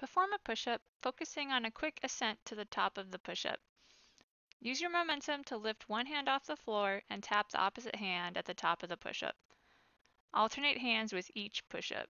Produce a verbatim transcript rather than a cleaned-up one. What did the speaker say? Perform a push-up, focusing on a quick ascent to the top of the push-up. Use your momentum to lift one hand off the floor and tap the opposite hand at the top of the push-up. Alternate hands with each push-up.